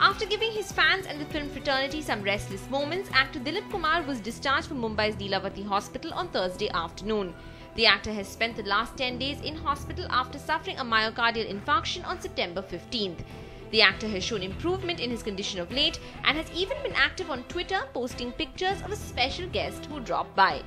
After giving his fans and the film fraternity some restless moments, actor Dilip Kumar was discharged from Mumbai's Lilavati Hospital on Thursday afternoon. The actor has spent the last 10 days in hospital after suffering a myocardial infarction on September 15th. The actor has shown improvement in his condition of late and has even been active on Twitter, posting pictures of a special guest who dropped by.